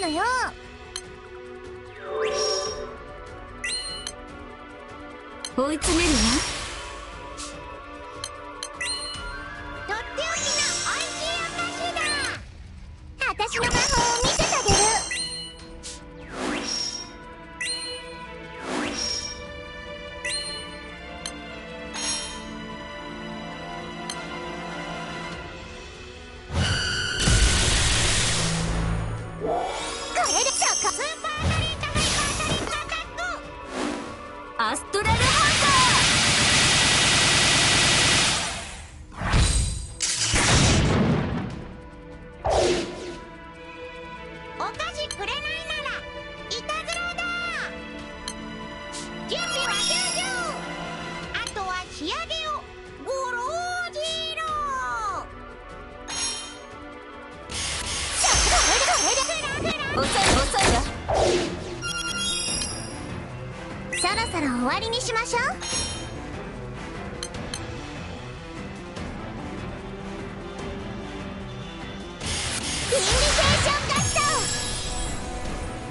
のよ。追い詰めるわ。とっておきのおいしいお菓子だ。私の魔法を見せてあげる。これでしょうか。スーパードリートハイパードリートアタック。アストラルハンター。そろそろ終わ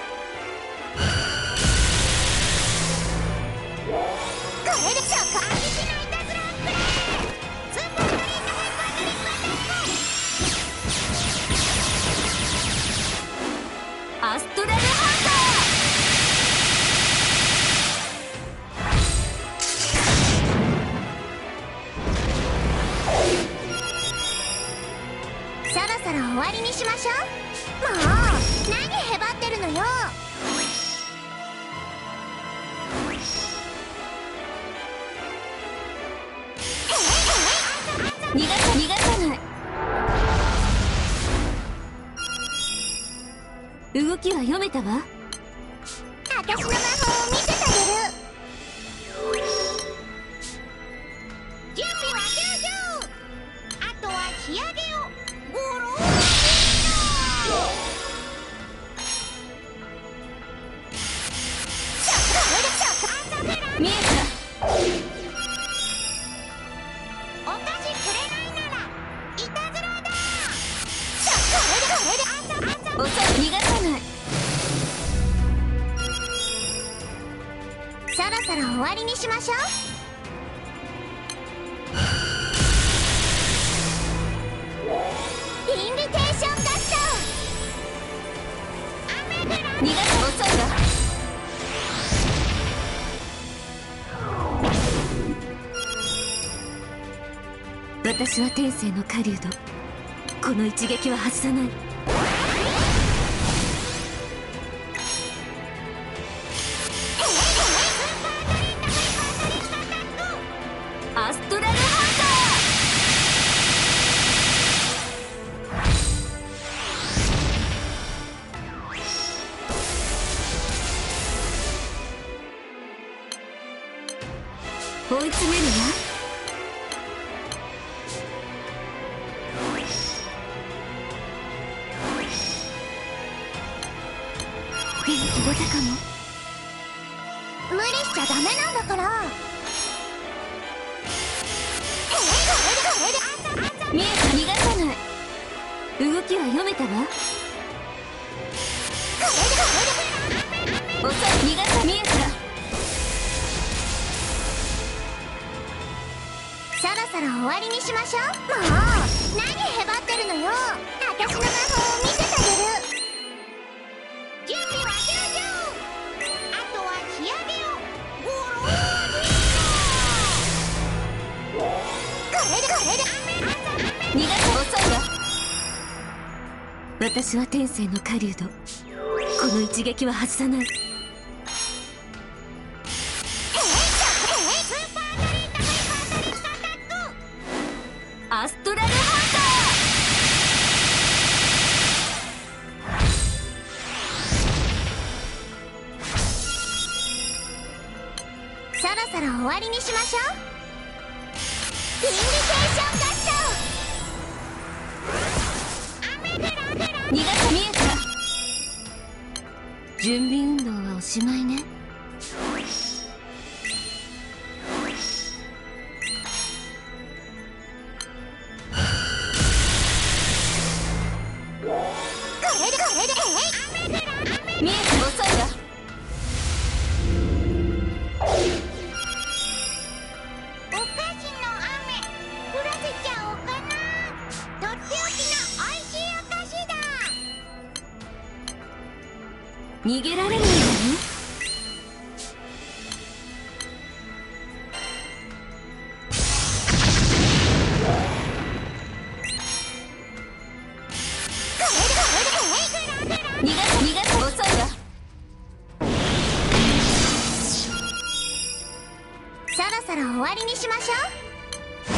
りにしましょう。アストラルハンター。そろそろ終わりにしましょう。もう何へばってるのよ。逃がさない。動きは読めたわ。私の魔法を見せてあげる。準備は終了。あとは仕上げをゴローン。ちょっと見えた。お菓子くれないならいたずらだ。これで逃がさない。そろそろ終わりにしましょう。インビテーションガスト。雨降らない。遅いわ。私は天性の狩人。この一撃は外さない。アストラルハンター。追い詰めるわ。元気出たかも。無理しちゃダメなんだから。見えた。逃がさない。動きは読めたわ。遅い。逃がさ。見えた。そろそろ終わりにしましょう。もう何へばってるのよ。私の魔法を見せてあげる。準備は終了。あとは仕上げをゴローン。これで逃がす。遅いわ。私は天性の狩人。この一撃は外さない。スーパードリートハイパードリートアタック。アストラルハンター。そろそろ終わりにしましょう。インディケーションカット。逃がし見えた。準備運動はおしまいね。これで見えた。遅いわ。逃げられないよね。逃がす遅いわ。そろそろ終わりにしましょう。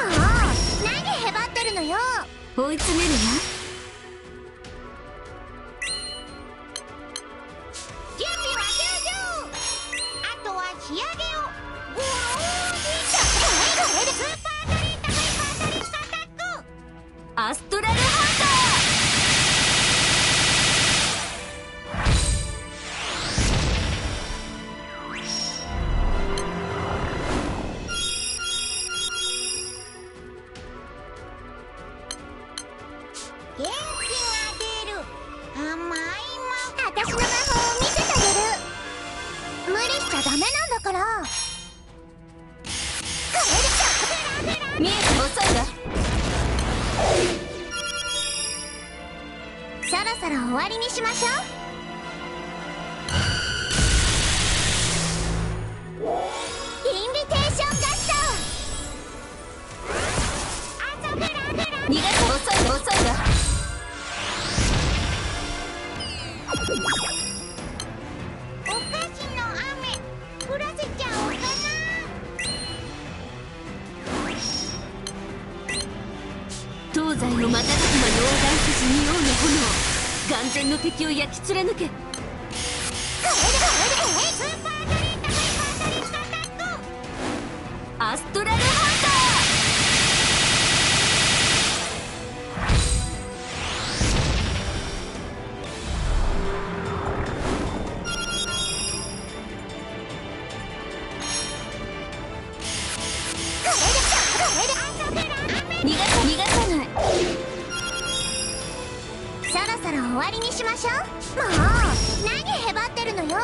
もう何でへばってるのよ。追い詰めるわ。仕上げをゴール。スーパードリータハイパードリータアタックアストラルハンター。元気が出る甘いもの。私の魔法を見せてあげる。無理しちゃダメな。これでしょ。見えて遅いわ。そろそろ終わりにしましょう。インビテーションガット。あとフラフラ。逃げて遅いわ。東西の瞬く間に横断筋仁王の炎。眼前の敵を焼き連れ抜け。これでスーパードリータハイパードリータアタックアストラルハンター。逃がさない。そろそろ終わりにしましょう。もう何へばってるのよ。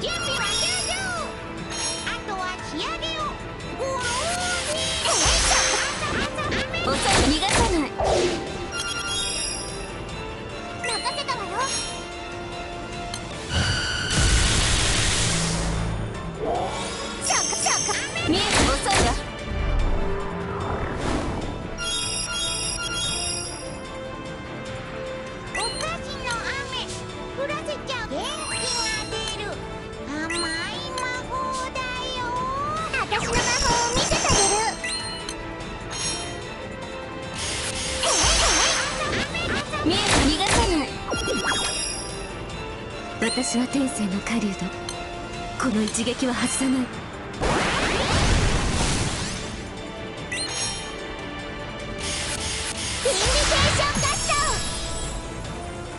準備は終了。あとは仕上げをゴール。遅い。逃がさない。任せたわよ。私は天性の狩人だ。この一撃は外さない。インビテーションカット。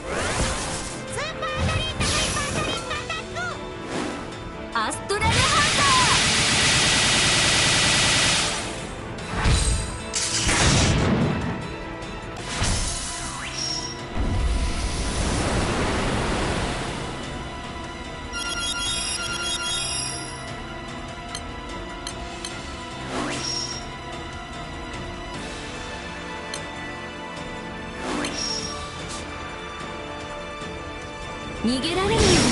スーパードリータハイパードリータアタックアストラルハ逃げられない。